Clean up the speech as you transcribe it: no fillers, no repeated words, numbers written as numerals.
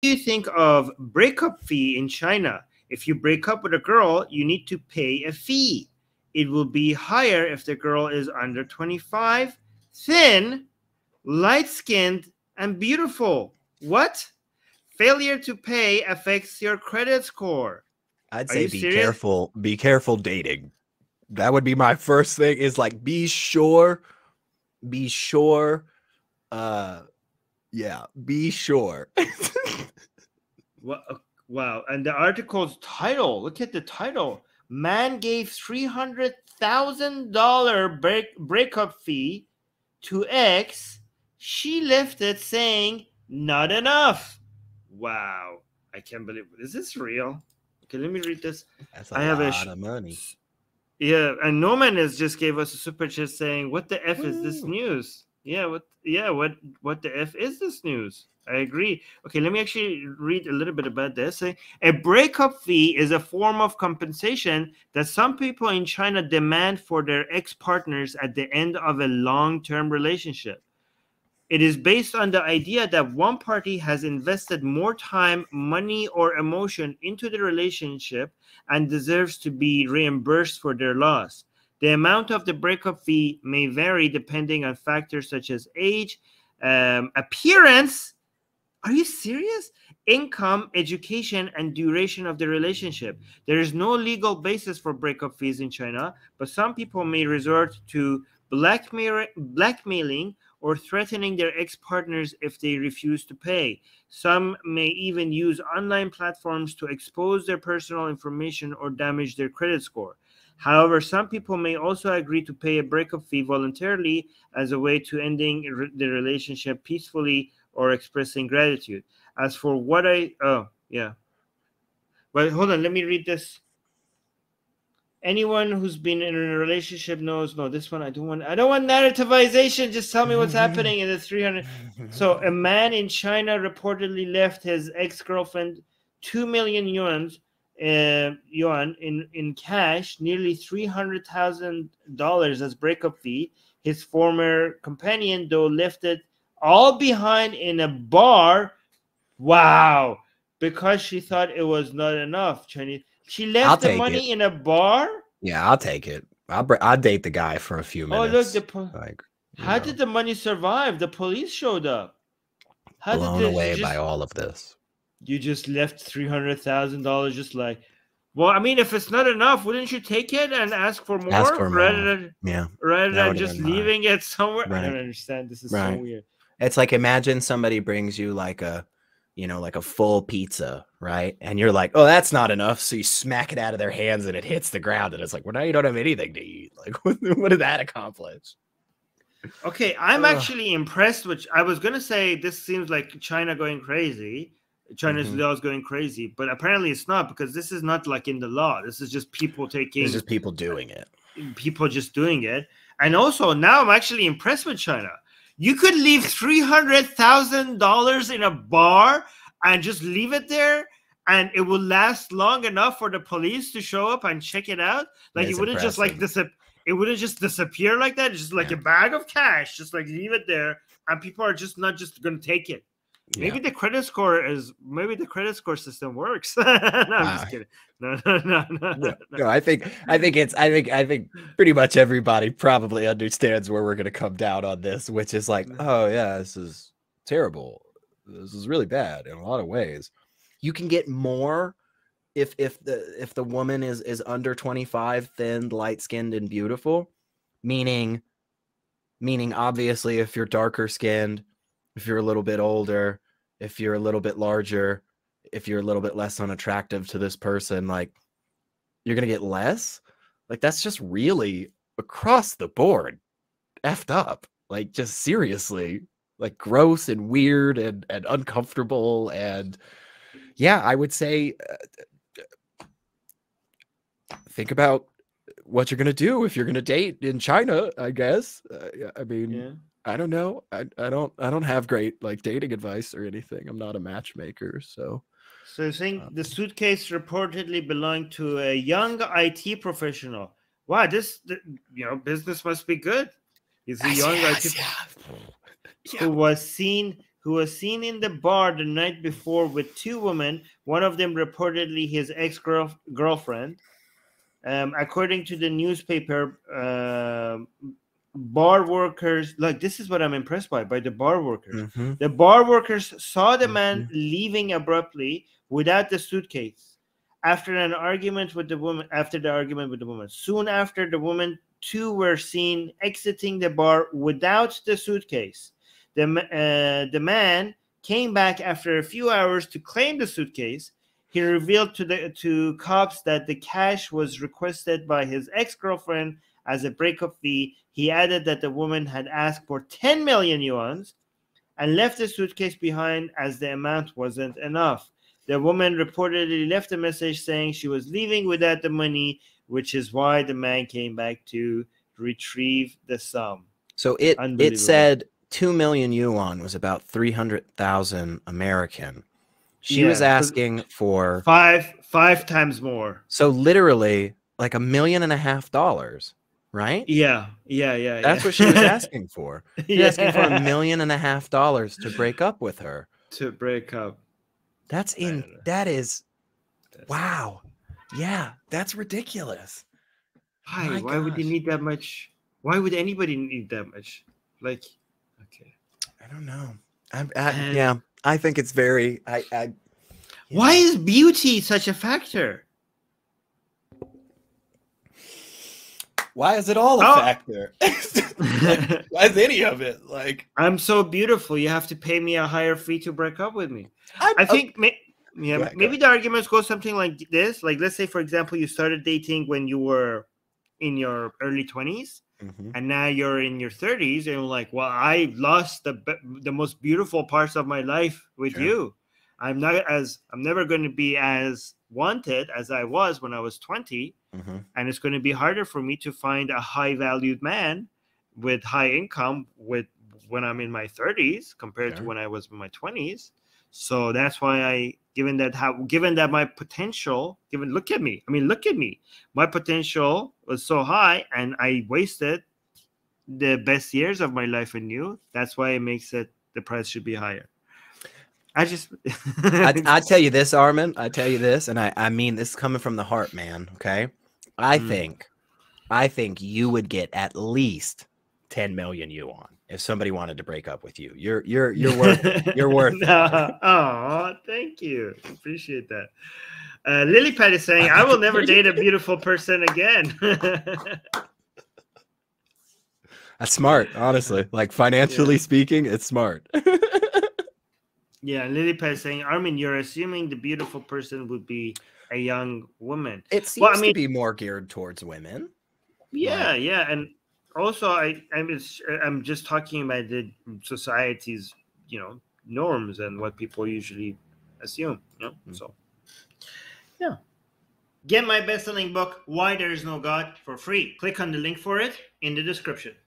do you think of breakup fee in China? If you break up with a girl, you need to pay a fee. It will be higher if the girl is under 25, thin, light-skinned, and beautiful. What? Failure to pay affects your credit score. I'd say be careful. Be careful dating. That would be my first thing, is like, be sure. Yeah, be sure. Well, wow. And the article's title, look at the title. Man gave $300,000 breakup fee to ex. She left it saying, not enough. Wow. I can't believe it. Is this real? Okay, let me read this. That's a lot of money. Yeah, and Norman just gave us a super chat saying, what the F is this news? Yeah, what the F is this news? I agree. Okay, let me actually read a little bit about this. A breakup fee is a form of compensation that some people in China demand for their ex-partners at the end of a long-term relationship. It is based on the idea that one party has invested more time, money, or emotion into the relationship and deserves to be reimbursed for their loss. The amount of the breakup fee may vary depending on factors such as age, appearance, are you serious? Income, education, and duration of the relationship. There is no legal basis for breakup fees in China, but some people may resort to blackmailing or threatening their ex-partners if they refuse to pay. Some may even use online platforms to expose their personal information or damage their credit score. However, some people may also agree to pay a breakup fee voluntarily as a way to ending the relationship peacefully or expressing gratitude. As for what I... Oh, yeah. But hold on, let me read this. Anyone who's been in a relationship knows, no, this one, I don't want narrativization. Just tell me what's happening in the 300. So a man in China reportedly left his ex-girlfriend 2 million yuan in cash, nearly $300,000 as breakup fee. His former companion, though, left it all behind in a bar. Wow. Because she thought it was not enough. Chinese. She left the money in a bar? Yeah, I'll take it. I'll date the guy for a few minutes. Oh, look, how did the money survive? The police showed up. Blown away by all of this. You just left $300,000 just like, well, I mean, if it's not enough, wouldn't you take it and ask for more? Rather than just leaving it somewhere. Right. I don't understand. This is so weird. It's like, imagine somebody brings you like a, you know, like a full pizza, right? And you're like, oh, that's not enough. So you smack it out of their hands and it hits the ground. And it's like, well, now you don't have anything to eat. Like, what did that accomplish? Okay, I'm actually impressed with, I was going to say, this seems like China going crazy. China's laws going crazy. But apparently it's not, because this is not like in the law. This is just people taking. This is people doing it. People just doing it. And also now I'm actually impressed with China. You could leave $300,000 in a bar and just leave it there, and it will last long enough for the police to show up and check it out. Like, it wouldn't just like it wouldn't just disappear like that. It's just like a bag of cash, just like leave it there, and people are just not just going to take it. Maybe the credit score is, maybe the credit score system works. No, I'm just kidding. No. I think pretty much everybody probably understands where we're going to come down on this, which is like, oh yeah, this is terrible. This is really bad in a lot of ways. You can get more if the woman is under 25, thin, light-skinned, and beautiful, meaning obviously if you're darker skinned, if you're a little bit older, if you're a little bit larger, if you're a little bit less unattractive to this person, like, you're going to get less. Like, that's just really across the board effed up. Like, just seriously, like, gross and weird and uncomfortable. And yeah, I would say, think about what you're going to do if you're going to date in China, I guess. I mean, yeah. I don't know. I don't have great like dating advice or anything. I'm not a matchmaker, so. So you think the suitcase reportedly belonged to a young IT professional? Wow, business must be good. He's a young IT who was seen who was seen in the bar the night before with two women, one of them reportedly his ex-girlfriend. According to the newspaper, bar workers, like, this is what I'm impressed by the bar workers. Mm-hmm. The bar workers saw the man leaving abruptly without the suitcase after an argument with the woman. Soon after, the woman too were seen exiting the bar without the suitcase. The man came back after a few hours to claim the suitcase. He revealed to cops that the cash was requested by his ex-girlfriend as a breakup fee. He added that the woman had asked for 10 million yuan and left the suitcase behind as the amount wasn't enough. The woman reportedly left a message saying she was leaving without the money, which is why the man came back to retrieve the sum. So it said 2 million yuan was about 300,000 American. She was asking for five times more. So literally like $1.5 million, right? Yeah. That's what she was asking for. She's asking for $1.5 million to break up with her. To break up. That's wow. Yeah, that's ridiculous. Why would you need that much? Why would anybody need that much? Like, okay. I don't know. I think it's very. Why is beauty such a factor? Why is it all a factor? Like, why is any of it? Like, I'm so beautiful, you have to pay me a higher fee to break up with me. I think maybe the arguments go something like this. Like, let's say, for example, you started dating when you were in your early 20s. Mm-hmm. And now you're in your 30s, and you're like, well, I lost the most beautiful parts of my life with you. I'm never going to be as wanted as I was when I was 20, and it's going to be harder for me to find a high valued man with high income when I'm in my 30s compared to when I was in my 20s. So that's why given that my potential, look at me, my potential was so high and I wasted the best years of my life in you. That's why it makes it, the price should be higher. I tell you this, Armin, and I mean, this is coming from the heart, man. Okay. I think you would get at least 10 million yuan if somebody wanted to break up with you. You're worth it. You're worth it. Oh, thank you. Appreciate that. Lily Pat is saying, I will never date a beautiful person again. That's smart, honestly. Like, financially speaking, it's smart. Lily Pat is saying, Armin, you're assuming the beautiful person would be a young woman. It seems to be more geared towards women. And also, I'm just talking about the society's, norms and what people usually assume. So, yeah. Get my best-selling book, Why There Is No God, for free. Click on the link for it in the description.